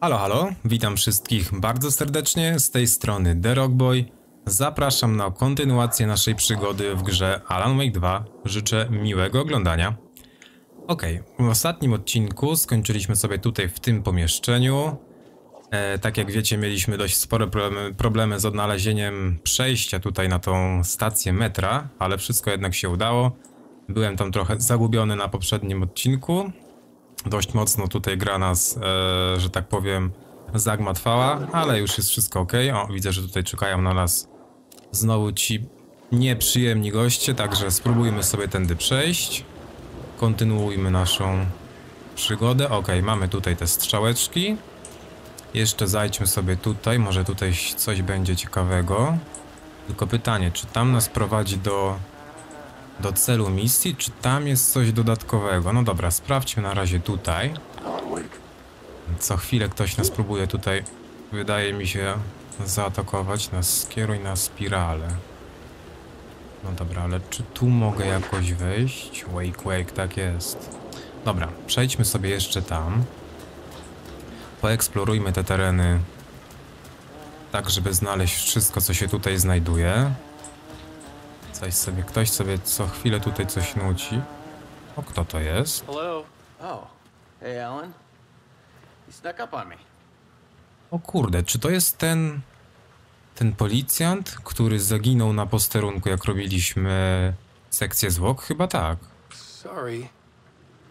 Halo, halo, witam wszystkich bardzo serdecznie, z tej strony The Rockboy. Zapraszam na kontynuację naszej przygody w grze Alan Wake 2. Życzę miłego oglądania. Okej, w ostatnim odcinku skończyliśmy sobie tutaj w tym pomieszczeniu. Tak jak wiecie, mieliśmy dość spore problemy z odnalezieniem przejścia tutaj na tą stację metra, ale wszystko jednak się udało. Byłem tam trochę zagubiony na poprzednim odcinku. Dość mocno tutaj gra nas, że tak powiem, zagmatwała, ale już jest wszystko ok. O, widzę, że tutaj czekają na nas znowu ci nieprzyjemni goście, także spróbujmy sobie tędy przejść. Kontynuujmy naszą przygodę. Ok, mamy tutaj te strzałeczki. Jeszcze zajdźmy sobie tutaj, może tutaj coś będzie ciekawego. Tylko pytanie, czy tam nas prowadzi do celu misji, czy tam jest coś dodatkowego? No dobra, sprawdźmy na razie tutaj. Co chwilę ktoś nas próbuje tutaj, wydaje mi się, zaatakować. Nas skieruj na spiralę. No dobra, ale czy tu mogę jakoś wejść? Wake, wake, tak jest. Dobra, przejdźmy sobie jeszcze tam. Poeksplorujmy te tereny, tak żeby znaleźć wszystko, co się tutaj znajduje. Coś sobie, ktoś sobie co chwilę tutaj coś nuci. O, kto to jest? O kurde, czy to jest ten policjant, który zaginął na posterunku, jak robiliśmy sekcję zwłok? Chyba tak. Sorry.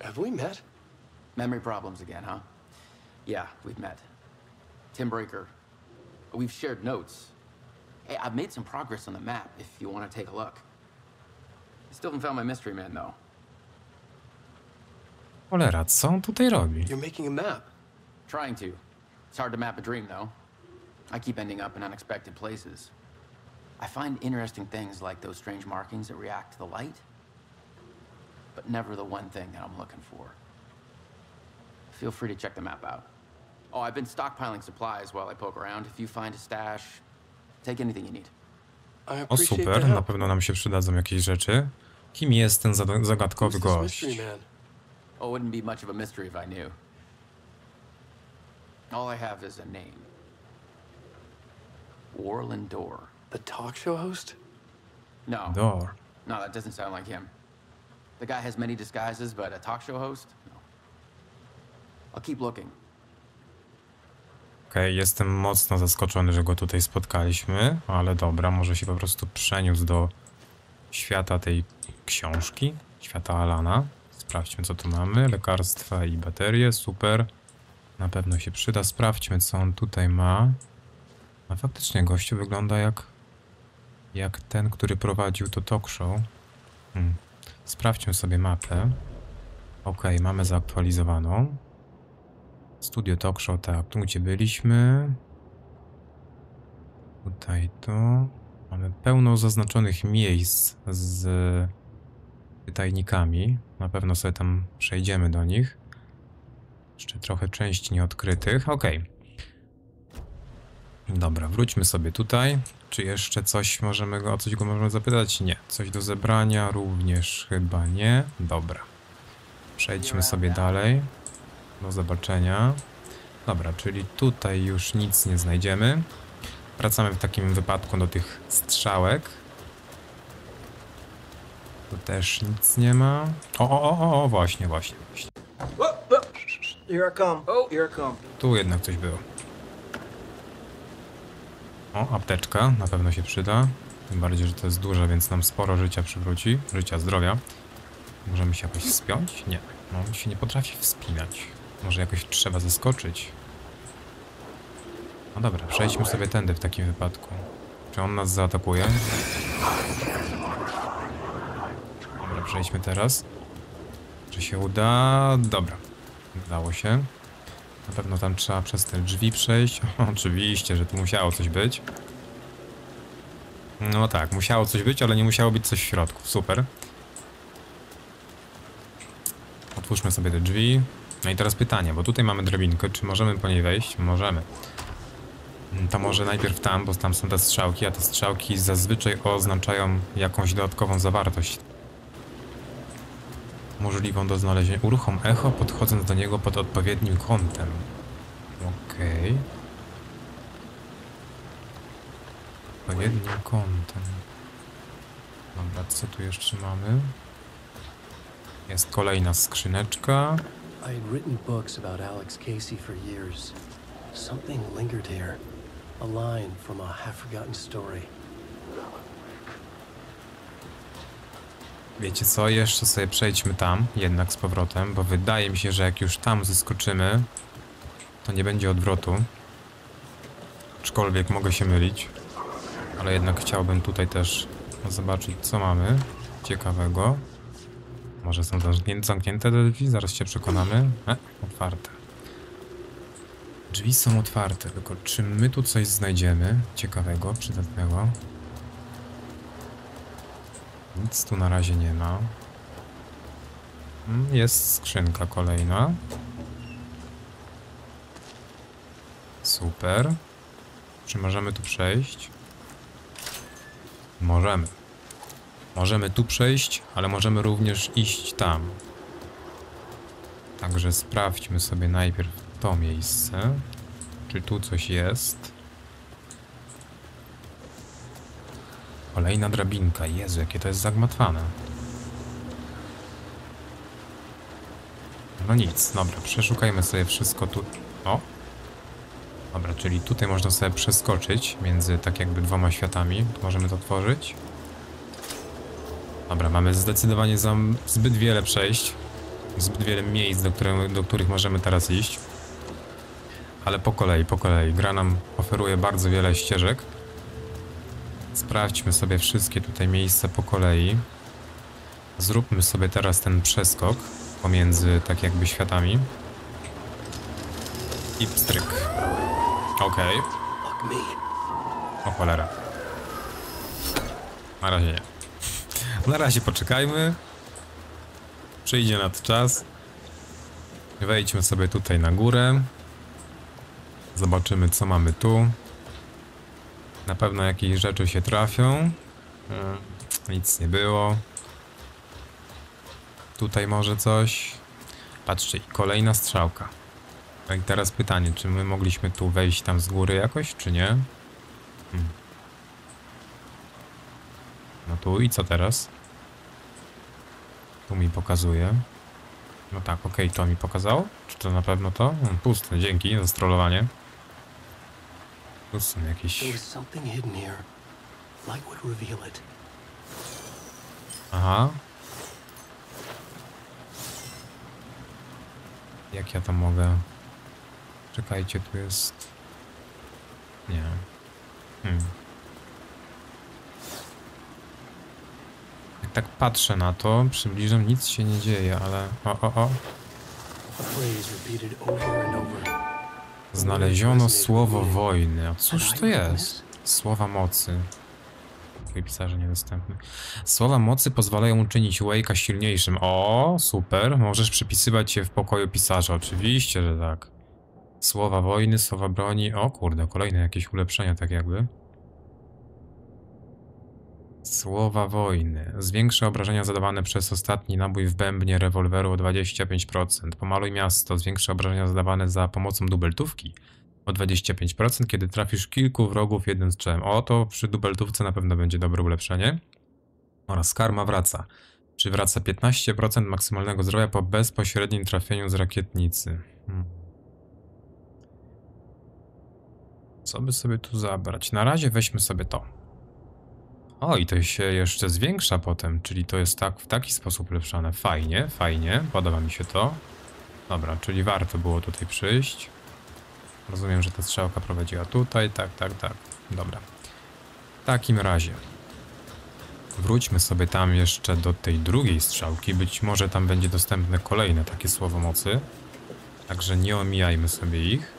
Have we met? Memory problems again, huh? Yeah, we've met. Tim Breaker. We've shared notes. Hey, I've made some progress on the map if you want to take a look. I still haven't found my mystery man though. Cholera, co on tutaj robi? You're making a map. Trying to. It's hard to map a dream though. I keep ending up in unexpected places. I find interesting things like those strange markings that react to the light, but never the one thing that I'm looking for. Feel free to check the map out. Oh, I've been stockpiling supplies while I poke around. If you find a stash, take anything you need. O super, na pewno nam się przydadzą jakieś rzeczy. Kim jest ten zagadkowy gość? Oh, wouldn't be much of a mystery if I knew. All I have is a name. Warland Dor. The talk show host? No. Dor. No, that doesn't sound like him. The guy has many disguises, but a talk show host? No. I'll keep looking. Okej, jestem mocno zaskoczony, że go tutaj spotkaliśmy, ale dobra, może się po prostu przeniósł do świata tej książki, świata Alana. Sprawdźmy, co tu mamy, lekarstwa i baterie, super, na pewno się przyda. Sprawdźmy, co on tutaj ma. A faktycznie gościu wygląda jak ten, który prowadził to talk show. Sprawdźmy sobie mapę. Okej, mamy zaaktualizowaną. Studio talk show, tak, tu gdzie byliśmy. Tutaj to. Mamy pełno zaznaczonych miejsc z pytajnikami. Na pewno sobie tam przejdziemy do nich. Jeszcze trochę części nieodkrytych. Okej. Dobra, wróćmy sobie tutaj. Czy jeszcze coś możemy, o coś go możemy zapytać? Nie. Coś do zebrania również chyba nie. Dobra. Przejdźmy sobie dalej. Do zobaczenia. Dobra, czyli tutaj już nic nie znajdziemy. Wracamy w takim wypadku do tych strzałek. Tu też nic nie ma. O, właśnie. Tu jednak coś było. O, apteczka, na pewno się przyda. Tym bardziej, że to jest duża, więc nam sporo życia przywróci. Życia, zdrowia. Możemy się jakoś wspiąć? Nie. No, on się nie potrafi wspinać. Może jakoś trzeba zaskoczyć. No dobra, przejdźmy sobie tędy w takim wypadku. Czy on nas zaatakuje? Dobra, przejdźmy teraz. Czy się uda? Dobra. Udało się. Na pewno tam trzeba przez te drzwi przejść. Oczywiście, że tu musiało coś być. No tak, musiało coś być, ale nie musiało być coś w środku. Super. Otwórzmy sobie te drzwi. No i teraz pytanie, bo tutaj mamy drabinkę, czy możemy po niej wejść? Możemy. To może najpierw tam, bo tam są te strzałki, a te strzałki zazwyczaj oznaczają jakąś dodatkową zawartość. Możliwą do znalezienia. Uruchom echo, podchodząc do niego pod odpowiednim kątem. Okej. Okay. Po jednym kątem. Dobra, co tu jeszcze mamy? Jest kolejna skrzyneczka. I had written books about Alex Casey for years. Something lingered here. A line from a half-forgotten story. Wiecie co? Jeszcze sobie przejdźmy tam, jednak z powrotem, bo wydaje mi się, że jak już tam zeskoczymy, to nie będzie odwrotu. Aczkolwiek mogę się mylić, ale jednak chciałbym tutaj też zobaczyć, co mamy ciekawego. Może są zamknięte te drzwi? Zaraz się przekonamy. Otwarte. Drzwi są otwarte, tylko czy my tu coś znajdziemy ciekawego, przydatnego? Nic tu na razie nie ma. Jest skrzynka kolejna. Super. Czy możemy tu przejść? Możemy. Możemy tu przejść, ale możemy również iść tam. Także sprawdźmy sobie najpierw to miejsce. Czy tu coś jest? Kolejna drabinka. Jezu, jakie to jest zagmatwane. No nic, dobra, przeszukajmy sobie wszystko tu. O! Dobra, czyli tutaj można sobie przeskoczyć między tak jakby dwoma światami. Tu możemy to otworzyć. Dobra, mamy zdecydowanie zbyt wiele przejść. Zbyt wiele miejsc, do których możemy teraz iść. Ale po kolei. Gra nam oferuje bardzo wiele ścieżek. Sprawdźmy sobie wszystkie tutaj miejsca po kolei. Zróbmy sobie teraz ten przeskok pomiędzy tak jakby światami. I pstryk. Okej. O cholera. Na razie nie. Na razie poczekajmy. Przyjdzie na to czas. Wejdźmy sobie tutaj na górę. Zobaczymy, co mamy tu. Na pewno jakieś rzeczy się trafią. Nic nie było. Tutaj może coś. Patrzcie, kolejna strzałka. I teraz pytanie, czy my mogliśmy tu wejść tam z góry jakoś, czy nie? No tu i co teraz? Tu mi pokazuje. No tak, okej, to mi pokazało. Czy to na pewno to? Puste, dzięki za strollowanie. Tu są jakieś... Aha. Jak ja to mogę? Czekajcie, tu jest... Nie. Jak tak patrzę na to, przybliżam, nic się nie dzieje, ale... O. Znaleziono słowo wojny. A cóż to jest? Słowa mocy. Twój pisarze niedostępny. Słowa mocy pozwalają uczynić Wake'a silniejszym. O, super. Możesz przypisywać je w pokoju pisarza. Oczywiście, że tak. Słowa wojny, słowa broni. O kurde, kolejne jakieś ulepszenia tak jakby. Słowa wojny. Zwiększa obrażenia zadawane przez ostatni nabój w bębnie rewolweru o 25%. Pomaluj miasto. Zwiększa obrażenia zadawane za pomocą dubeltówki o 25%, kiedy trafisz kilku wrogów jednym strzałem. O, to przy dubeltówce na pewno będzie dobre ulepszenie. Oraz karma wraca. Przywraca 15% maksymalnego zdrowia po bezpośrednim trafieniu z rakietnicy. Co by sobie tu zabrać? Na razie weźmy sobie to. O, i to się jeszcze zwiększa potem, czyli to jest tak w taki sposób ulepszane. Fajnie, fajnie, podoba mi się to. Dobra, czyli warto było tutaj przyjść. Rozumiem, że ta strzałka prowadziła tutaj, tak. Dobra. W takim razie wróćmy sobie tam jeszcze do tej drugiej strzałki. Być może tam będzie dostępne kolejne takie słowo mocy. Także nie omijajmy sobie ich.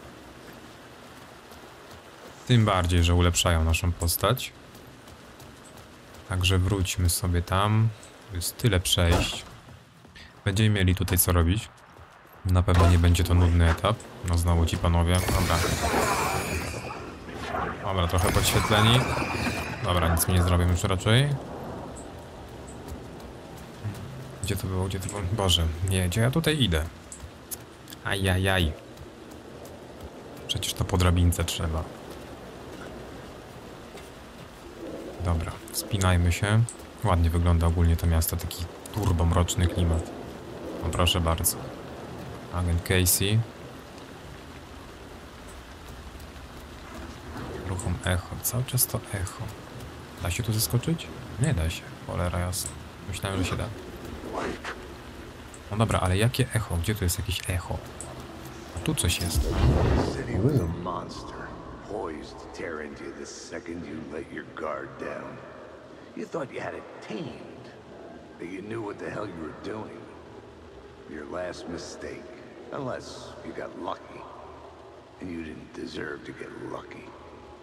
Tym bardziej, że ulepszają naszą postać. Także wróćmy sobie tam. Jest tyle przejść. Będziemy mieli tutaj co robić. Na pewno nie będzie to nudny etap. No znowu ci panowie. Dobra. Dobra, trochę podświetleni. Dobra, nic mi nie zrobię już raczej. Gdzie to było? Gdzie to było? Boże, nie, gdzie ja tutaj idę? Ajajaj. Czy to po drabince trzeba? Dobra, wspinajmy się. Ładnie wygląda ogólnie to miasto, taki turbo mroczny klimat. No proszę bardzo. Agent Casey. Ruchom echo. Cały czas to echo. Da się tu zaskoczyć? Nie da się. Cholera jasna. Myślałem, że się da. No dobra, ale jakie echo? Gdzie tu jest jakieś echo? A tu coś jest. You thought you had it tamed, that you knew what the hell you were doing. Your last mistake, unless you got lucky. And you didn't deserve to get lucky.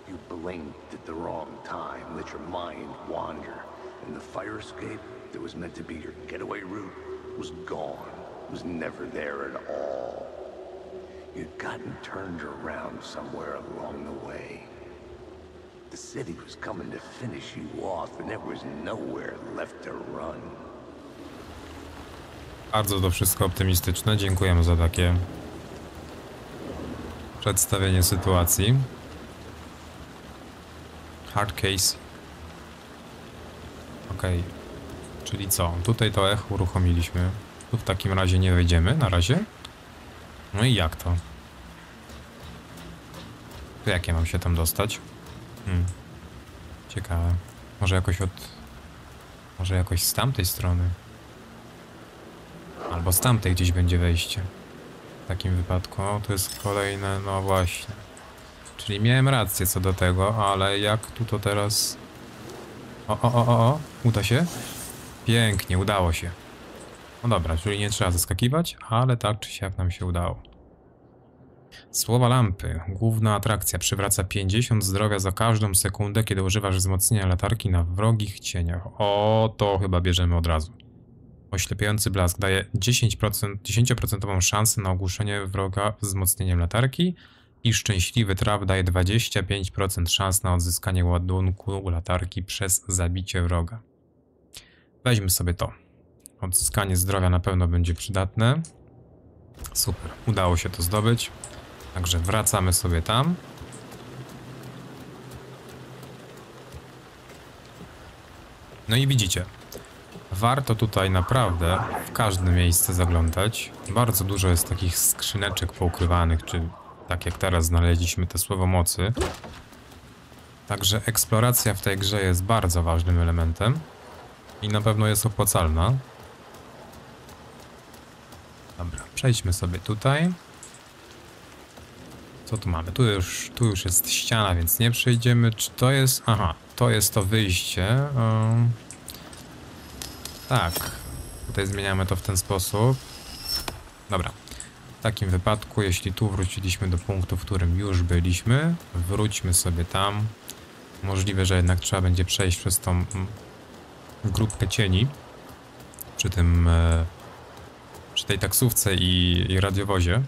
You blinked at the wrong time, let your mind wander. And the fire escape that was meant to be your getaway route was gone. It was never there at all. You'd gotten turned around somewhere along the way. The city was coming to finish you off, and there was nowhere left to run. Bardzo to wszystko optymistyczne. Dziękujemy za takie przedstawienie sytuacji. Hard case. Ok. Czyli co? Tutaj to echo uruchomiliśmy. Tu w takim razie nie wejdziemy na razie. No i jak to? To jak ja mam się tam dostać? Ciekawe. Może jakoś z tamtej strony. Albo z tamtej gdzieś będzie wejście. W takim wypadku. O, to jest kolejne, no właśnie. Czyli miałem rację co do tego, ale jak tu to teraz... O, uda się? Pięknie, udało się. No dobra, czyli nie trzeba zaskakiwać, ale tak czy siak nam się udało. Słowa lampy. Główna atrakcja. Przywraca 50 zdrowia za każdą sekundę, kiedy używasz wzmocnienia latarki na wrogich cieniach. O, to chyba bierzemy od razu. Oślepiający blask daje 10% szansę na ogłuszenie wroga wzmocnieniem latarki i szczęśliwy traf daje 25% szans na odzyskanie ładunku latarki przez zabicie wroga. Weźmy sobie to. Odzyskanie zdrowia na pewno będzie przydatne. Super, udało się to zdobyć. Także wracamy sobie tam. No i widzicie, warto tutaj naprawdę w każde miejsce zaglądać. Bardzo dużo jest takich skrzyneczek poukrywanych, czy tak jak teraz znaleźliśmy te słowo mocy. Także eksploracja w tej grze jest bardzo ważnym elementem i na pewno jest opłacalna. Dobra, przejdźmy sobie tutaj. Co tu mamy? Tu już jest ściana, więc nie przejdziemy. Czy to jest... Aha, to jest to wyjście. Tak. Tutaj zmieniamy to w ten sposób. Dobra. W takim wypadku, jeśli tu wróciliśmy do punktu, w którym już byliśmy, wróćmy sobie tam. Możliwe, że jednak trzeba będzie przejść przez tą grupkę cieni. Przy tym... przy tej taksówce i radiowozie.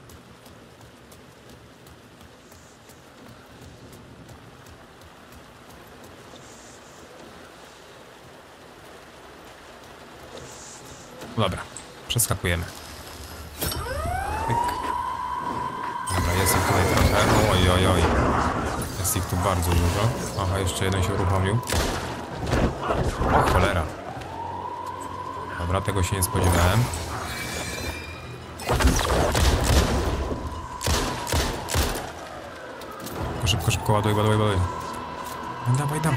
Dobra, przeskakujemy. Pyk. Dobra, jest ich tutaj trochę. Oj. Jest ich tu bardzo dużo. Aha, jeszcze jeden się uruchomił. O, cholera. Dobra, tego się nie spodziewałem. Szybko, ładuj. No, dawaj. Dobra,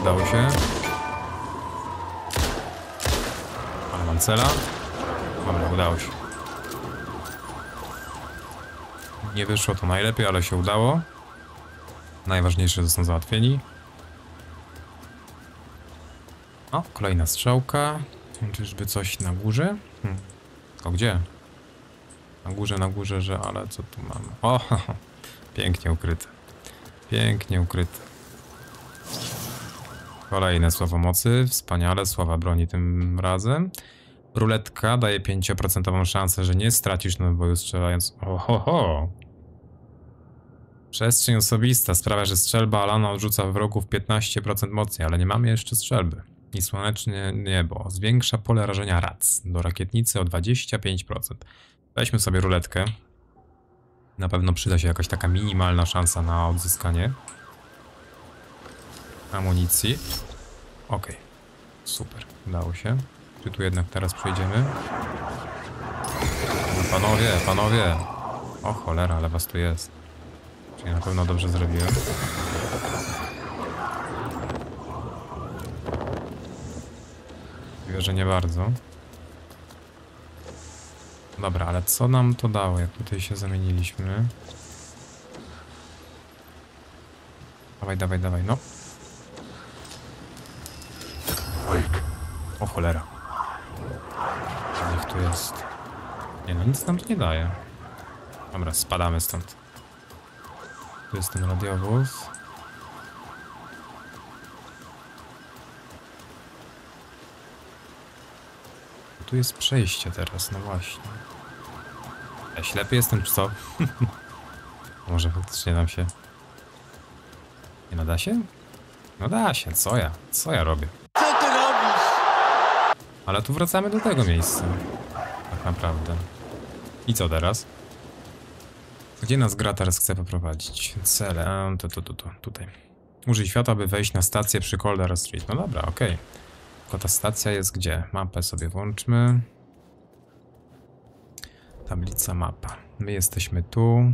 udało się. Ale mam cela. Dobra, udało się. Nie wyszło to najlepiej, ale się udało. Najważniejsze zostaną załatwieni. O, kolejna strzałka. Czyżby coś na górze? Tylko gdzie? Na górze, że... Ale co tu mamy? O, pięknie ukryte. Kolejne słowo mocy. Wspaniale. Sława broni tym razem. Ruletka daje 5% szansę, że nie stracisz naboju strzelając... Ohoho! Przestrzeń osobista sprawia, że strzelba Alana odrzuca wrogów 15% mocniej, ale nie mamy jeszcze strzelby. I słoneczne niebo. Zwiększa pole rażenia rac do rakietnicy o 25%. Weźmy sobie ruletkę. Na pewno przyda się jakaś taka minimalna szansa na odzyskanie amunicji. Okej. Super, udało się. Czy tu jednak teraz przejdziemy? No panowie, panowie! O cholera, ale was tu jest. Czyli na pewno dobrze zrobiłem. Mówię, że nie bardzo. Dobra, ale co nam to dało, jak tutaj się zamieniliśmy? Dawaj, dawaj, dawaj, no. O cholera. Niech tu jest. Nie no, nic nam to nie daje. Dobra, spadamy stąd. Tu jest ten radiowóz. Tu jest przejście teraz, no właśnie. Ja ślepy jestem, czy co? Może faktycznie nam się... Nie nada się? No da się, co ja robię? Ale tu wracamy do tego miejsca. Tak naprawdę. I co teraz? Gdzie nas gra teraz chce poprowadzić? Cele, to, tutaj. Użyj światła, by wejść na stację przy Calder Street. No dobra, okej. Tylko ta stacja jest gdzie? Mapę sobie włączmy. Tablica, mapa. My jesteśmy tu.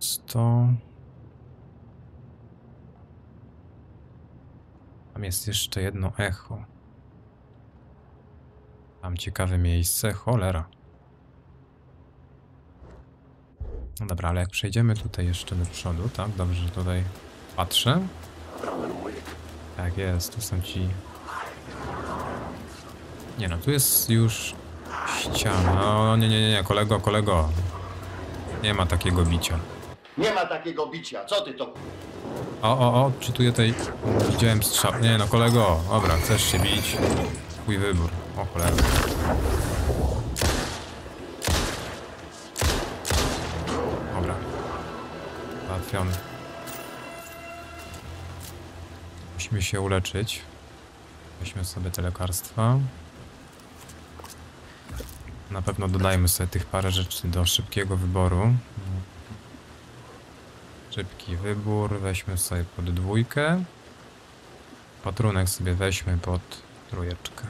100. Tam jest jeszcze jedno echo. Tam ciekawe miejsce, cholera. No dobra, ale jak przejdziemy tutaj jeszcze do przodu, tak? Dobrze, że tutaj patrzę. Tak jest, tu są ci... Nie no, tu jest już ściana. O nie, nie, nie, kolego, kolego. Nie ma takiego bicia. Nie ma takiego bicia, co ty to... O, czytuję tej... Widziałem strzał. Nie no, kolego, dobra, chcesz się bić? Twój wybór. O cholera. Dobra. Załatwiony. Musimy się uleczyć. Weźmy sobie te lekarstwa. Na pewno dodajmy sobie tych parę rzeczy do szybkiego wyboru. Szybki wybór, weźmy sobie pod dwójkę. Patrunek sobie weźmy pod trójeczkę.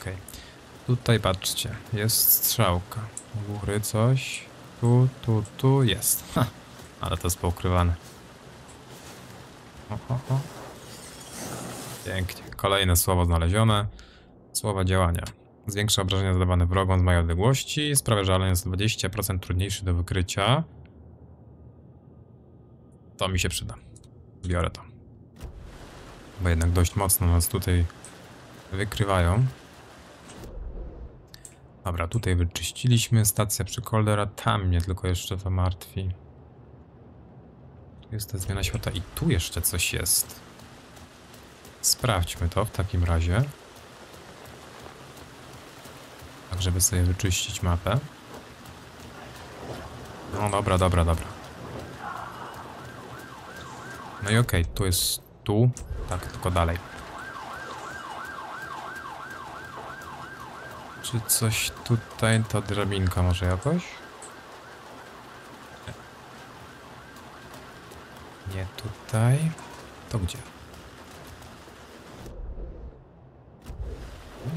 Okej. Tutaj patrzcie, jest strzałka. U góry coś. Tu jest. Ha, ale to jest poukrywane. Oho. Pięknie. Kolejne słowo znalezione. Słowa działania. Zwiększa obrażenia zadawane wrogom z małej odległości. Sprawia, że Alan jest 20% trudniejszy do wykrycia. To mi się przyda. Biorę to. Bo jednak dość mocno nas tutaj wykrywają. Dobra, tutaj wyczyściliśmy. Stacja przy Caldera. Tam mnie tylko jeszcze to martwi. Tu jest ta zmiana świata. I tu jeszcze coś jest. Sprawdźmy to w takim razie. Tak, żeby sobie wyczyścić mapę. No dobra. No i okej, tu jest tu. Tak, tylko dalej. Czy coś tutaj, ta drabinka może jakoś? Nie tutaj. To gdzie?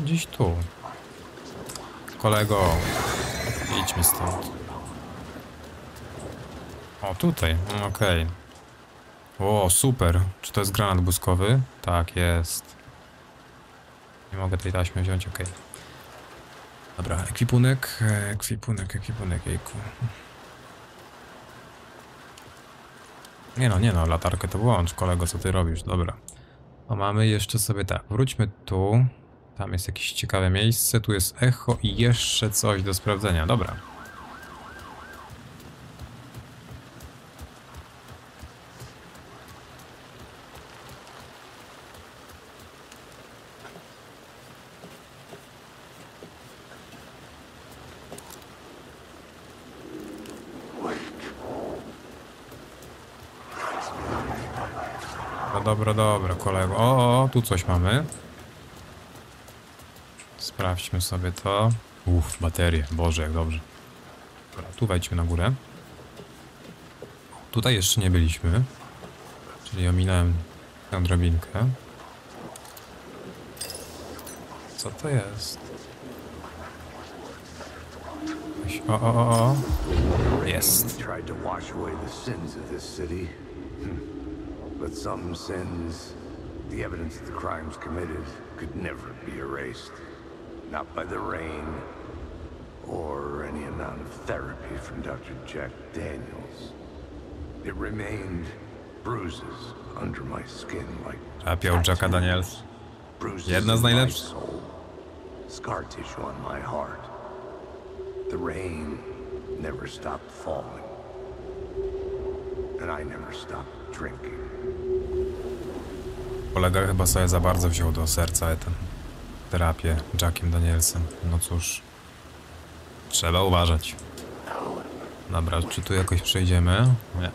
Gdzieś tu. Kolego, idź mi stąd. O, tutaj, okej. O, super. Czy to jest granat błyskowy? Tak, jest. Nie mogę tej taśmy wziąć, okej. Dobra, ekwipunek, jejku. Nie no, latarkę to włącz, kolego, co ty robisz? Dobra. O, mamy jeszcze sobie tak, wróćmy tu. Tam jest jakieś ciekawe miejsce, tu jest echo i jeszcze coś do sprawdzenia, dobra. Dobra, kolego. O, tu coś mamy. Sprawdźmy sobie to. Uff, baterie. Boże, jak dobrze. Dobra, tu wejdźmy na górę. Tutaj jeszcze nie byliśmy. Czyli ominąłem tę drabinkę. Co to jest? O. Jest. But some sins, the evidence of the crimes committed, could never be erased. Not by the rain, or any amount of therapy from Dr. Jack Daniels. It remained bruises under my skin like Tapiał Jacka Daniels. Jedna z najlepszych. Scar tissue on my heart. The rain never stopped falling. And I never stopped drinking. Kolega chyba sobie za bardzo wziął do serca tę terapię Jackiem Danielsem. No cóż, trzeba uważać. Dobra, czy tu jakoś przejdziemy? Nie.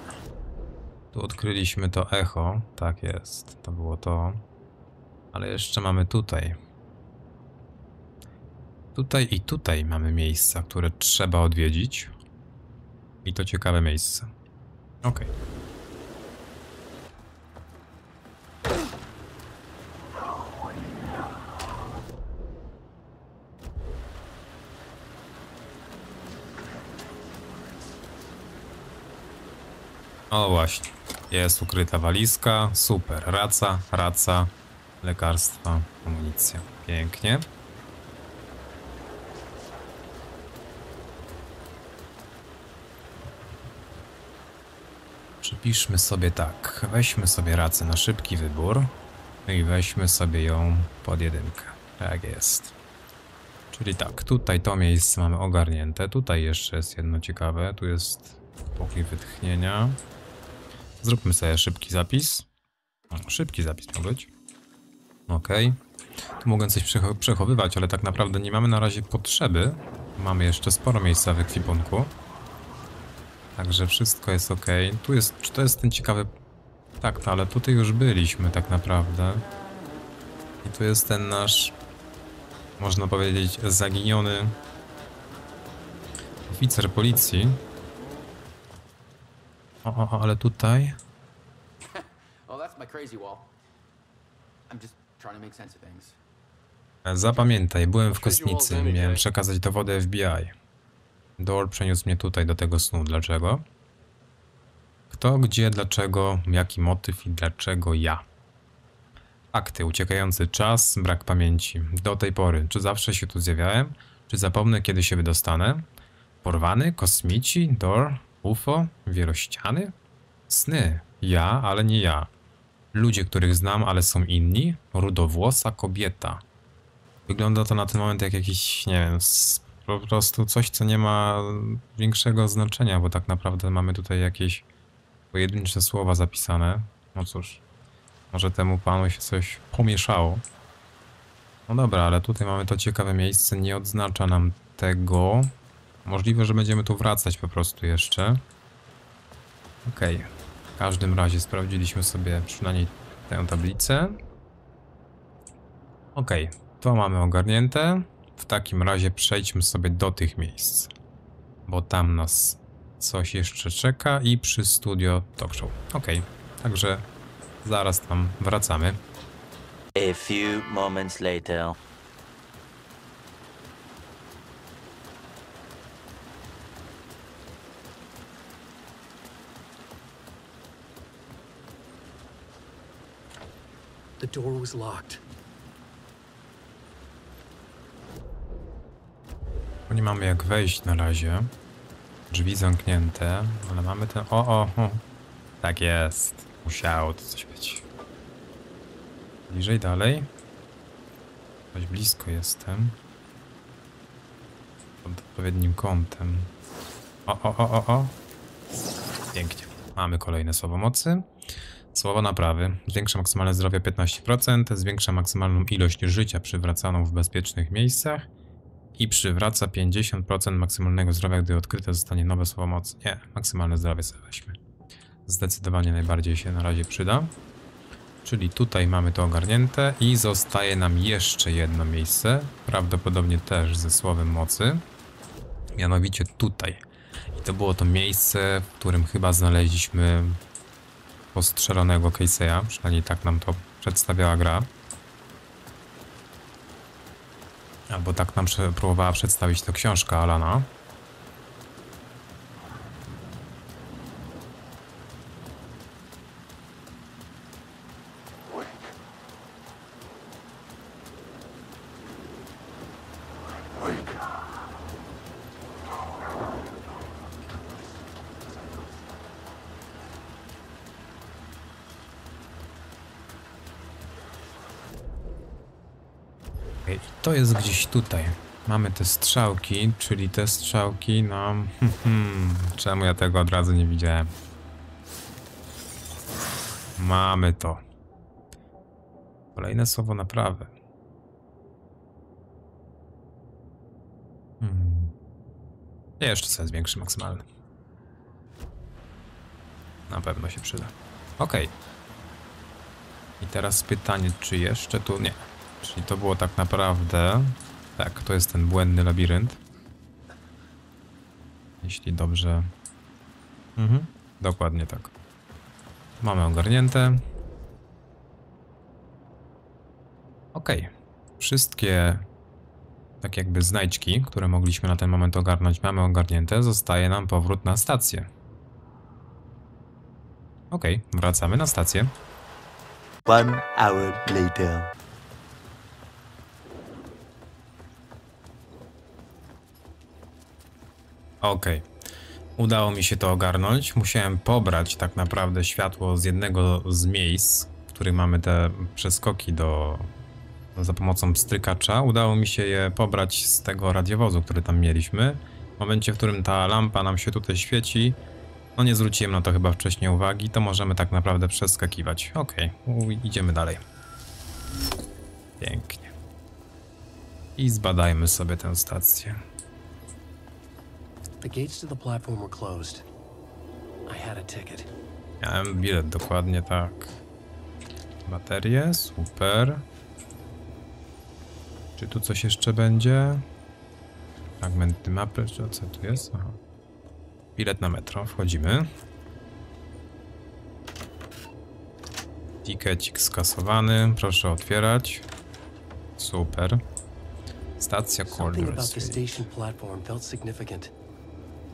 Tu odkryliśmy to echo. Tak jest, to było to. Ale jeszcze mamy tutaj. Tutaj i tutaj mamy miejsca, które trzeba odwiedzić. I to ciekawe miejsce. Okej. O właśnie, jest ukryta walizka, super, raca, lekarstwa, amunicja, pięknie. Przypiszmy sobie tak, weźmy sobie racę na szybki wybór i weźmy sobie ją pod jedynkę, tak jest. Czyli tak, tutaj to miejsce mamy ogarnięte, tutaj jeszcze jest jedno ciekawe, tu jest pokój wytchnienia. Zróbmy sobie szybki zapis. Szybki zapis ma być. Okej. Tu mogę coś przechowywać, ale tak naprawdę nie mamy na razie potrzeby. Mamy jeszcze sporo miejsca w ekwipunku. Także wszystko jest ok. Tu jest, czy to jest ten ciekawy... Tak, ale tutaj już byliśmy tak naprawdę. I tu jest ten nasz, można powiedzieć, zaginiony oficer policji. O, ale tutaj. Zapamiętaj, byłem w kostnicy. Miałem przekazać dowody FBI. Dor przeniósł mnie tutaj do tego snu. Dlaczego? Kto, gdzie, dlaczego, jaki motyw i dlaczego ja? Fakty, uciekający czas, brak pamięci. Do tej pory. Czy zawsze się tu zjawiałem? Czy zapomnę, kiedy się wydostanę? Porwany, kosmici, Dor. UFO, wielościany, sny, ja, ale nie ja, ludzie, których znam, ale są inni, rudowłosa kobieta. Wygląda to na ten moment jak jakiś, nie wiem, po prostu coś, co nie ma większego znaczenia, bo tak naprawdę mamy tutaj jakieś pojedyncze słowa zapisane. No cóż, może temu panu się coś pomieszało. No dobra, ale tutaj mamy to ciekawe miejsce, nie odznacza nam tego. Możliwe, że będziemy tu wracać po prostu jeszcze. Okej. W każdym razie sprawdziliśmy sobie przynajmniej tę tablicę. Okej. To mamy ogarnięte. W takim razie przejdźmy sobie do tych miejsc. Bo tam nas coś jeszcze czeka i przy studio talk show. Okej. Także zaraz tam wracamy. A few moments later. The door was locked. Nie mamy jak wejść na razie. Drzwi zamknięte, ale mamy ten... O. Tak jest. Musiało to coś być. Bliżej, dalej. Dość blisko jestem. Pod odpowiednim kątem. O. Pięknie. Mamy kolejne słowo mocy. Słowa naprawy. Zwiększa maksymalne zdrowie 15%, zwiększa maksymalną ilość życia przywracaną w bezpiecznych miejscach i przywraca 50% maksymalnego zdrowia, gdy odkryte zostanie nowe słowo mocy. Nie, maksymalne zdrowie sobie weźmy. Zdecydowanie najbardziej się na razie przyda. Czyli tutaj mamy to ogarnięte i zostaje nam jeszcze jedno miejsce, prawdopodobnie też ze słowem mocy, mianowicie tutaj. I to było to miejsce, w którym chyba znaleźliśmy postrzelonego Casey'a, przynajmniej tak nam to przedstawiała gra. Albo tak nam próbowała przedstawić to książka Alana. To jest gdzieś tutaj. Mamy te strzałki, czyli te strzałki nam... Czemu ja tego od razu nie widziałem? Mamy to. Kolejne słowo naprawy. Jeszcze sobie zwiększy maksymalny. Na pewno się przyda. Ok. I teraz pytanie, czy jeszcze tu... Nie. Czyli to było tak naprawdę... Tak, to jest ten błędny labirynt. Jeśli dobrze... Dokładnie tak. Mamy ogarnięte. Ok. Wszystkie... Tak jakby znajdźki, które mogliśmy na ten moment ogarnąć, mamy ogarnięte. Zostaje nam powrót na stację. Ok, wracamy na stację. 1 hour later. Okej, udało mi się to ogarnąć. Musiałem pobrać tak naprawdę światło z jednego z miejsc, w których mamy te przeskoki za pomocą pstrykacza. Udało mi się je pobrać z tego radiowozu, który tam mieliśmy. W momencie, w którym ta lampa nam się tutaj świeci, no nie zwróciłem na to chyba wcześniej uwagi, to możemy tak naprawdę przeskakiwać. Okej, idziemy dalej. Pięknie. I zbadajmy sobie tę stację. The gates to the platform were closed. I had a ticket. Miałem bilet, dokładnie tak. Baterie, super. Czy tu coś jeszcze będzie? Fragmenty mapy, czy co tu jest? Aha. Bilet na metro, wchodzimy. Tikecik skasowany, proszę otwierać. Super. Stacja Calder Street.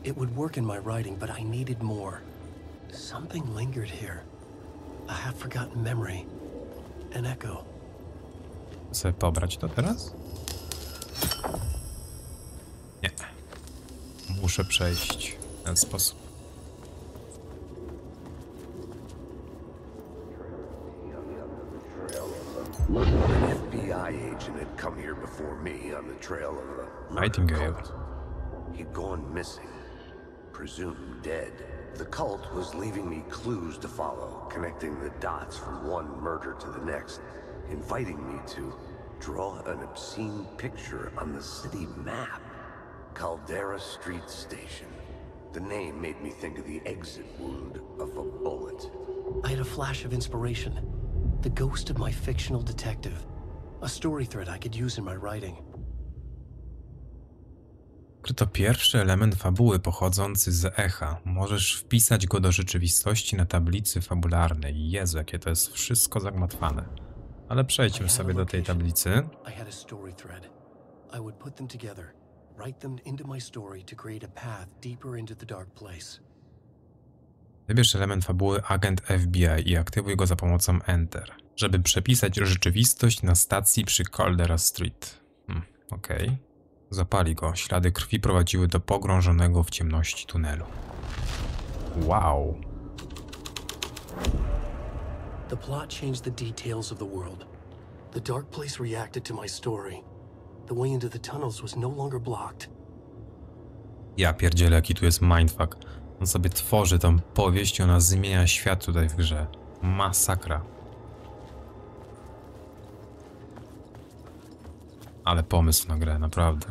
It would work in my writing, but I needed more. Something lingered here. A half-forgotten memory. An echo. Chcę pobrać to teraz? Nie. Muszę przejść w ten sposób. An FBI agent had come here before me on the trail of a Nightingale. He'd gone missing. Presumed dead. The cult was leaving me clues to follow, connecting the dots from one murder to the next, inviting me to draw an obscene picture on the city map. Caldera Street Station. The name made me think of the exit wound of a bullet. I had a flash of inspiration. The ghost of my fictional detective. A story thread I could use in my writing. To pierwszy element fabuły pochodzący z echa. Możesz wpisać go do rzeczywistości na tablicy fabularnej. Jezu, jakie to jest wszystko zagmatwane. Ale przejdźmy sobie do tej tablicy. Wybierz element fabuły agent FBI i aktywuj go za pomocą Enter, żeby przepisać rzeczywistość na stacji przy Caldera Street. Okej. Zapali go. Ślady krwi prowadziły do pogrążonego w ciemności tunelu. Wow. The plot changed the details of the world. The dark place reacted to my story. The way into the tunnels was no longer blocked. Ja pierdzielę, jaki tu jest mindfuck. On sobie tworzy tą powieść i ona zmienia świat tutaj w grze. Masakra. Ale pomysł na grę, naprawdę.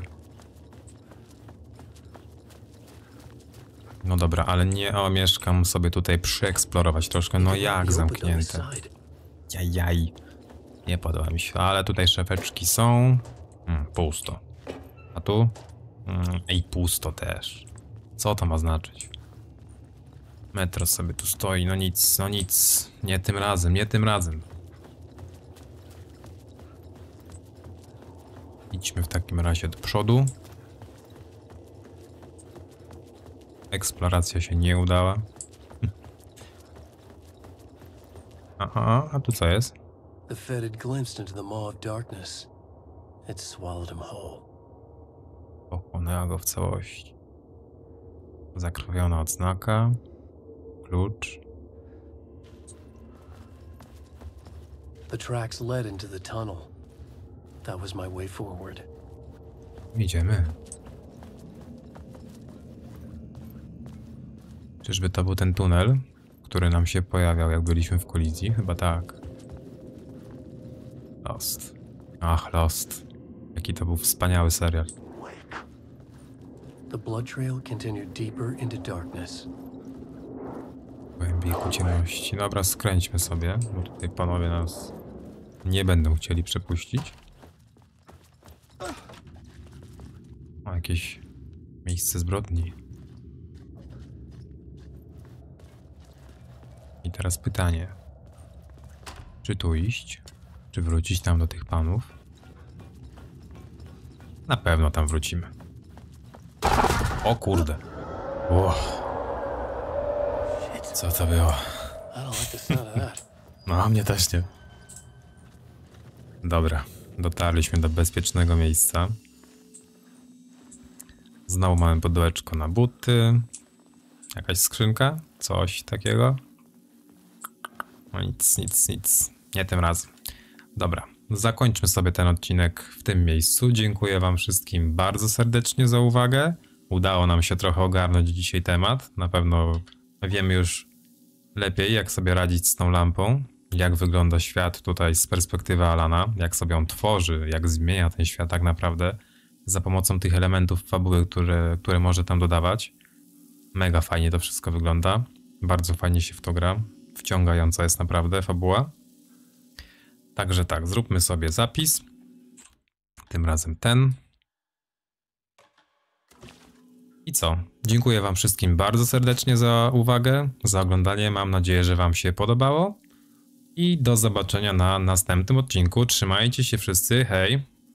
No dobra, ale nie omieszkam sobie tutaj przeeksplorować troszkę. No jak zamknięte. Jajaj. Nie podoba mi się, ale tutaj szafeczki są. Pusto. A tu? Ej, pusto też. Co to ma znaczyć? Metro sobie tu stoi, no nic, no nic. Nie tym razem, nie tym razem. Idźmy w takim razie do przodu. Eksploracja się nie udała. Aha, a tu co jest? The Fed had glimpsed into the maw of darkness. It swallowed him whole. Pochłonęła go w całości. Zakrwawiona odznaka. Klucz. The tracks led into the tunnel. That was my way forward. Idziemy. Czyżby to był ten tunel, który nam się pojawiał, jak byliśmy w kolizji? Chyba tak. Lost. Ach, Lost. Jaki to był wspaniały serial. The blood trail continued deeper into darkness. Głębiej ku ciemności. Dobra, skręćmy sobie, bo tutaj panowie nas nie będą chcieli przepuścić. O, jakieś miejsce zbrodni. I teraz pytanie. Czy tu iść? Czy wrócić tam do tych panów? Na pewno tam wrócimy. O kurde. Wow. Co to było? No, a mnie też nie. Dobra. Dotarliśmy do bezpiecznego miejsca. Znowu mamy pudełeczko na buty. Jakaś skrzynka? Coś takiego? No nic, nic, nic. Nie tym razem. Dobra, zakończmy sobie ten odcinek w tym miejscu. Dziękuję wam wszystkim bardzo serdecznie za uwagę. Udało nam się trochę ogarnąć dzisiaj temat. Na pewno wiemy już lepiej, jak sobie radzić z tą lampą. Jak wygląda świat tutaj z perspektywy Alana. Jak sobie on tworzy, jak zmienia ten świat tak naprawdę. Za pomocą tych elementów fabuły, które może tam dodawać. Mega fajnie to wszystko wygląda. Bardzo fajnie się w to gra. Wciągająca jest naprawdę fabuła. Także tak, zróbmy sobie zapis. Tym razem ten. I co? Dziękuję wam wszystkim bardzo serdecznie za uwagę, za oglądanie. Mam nadzieję, że wam się podobało. I do zobaczenia na następnym odcinku. Trzymajcie się wszyscy. Hej!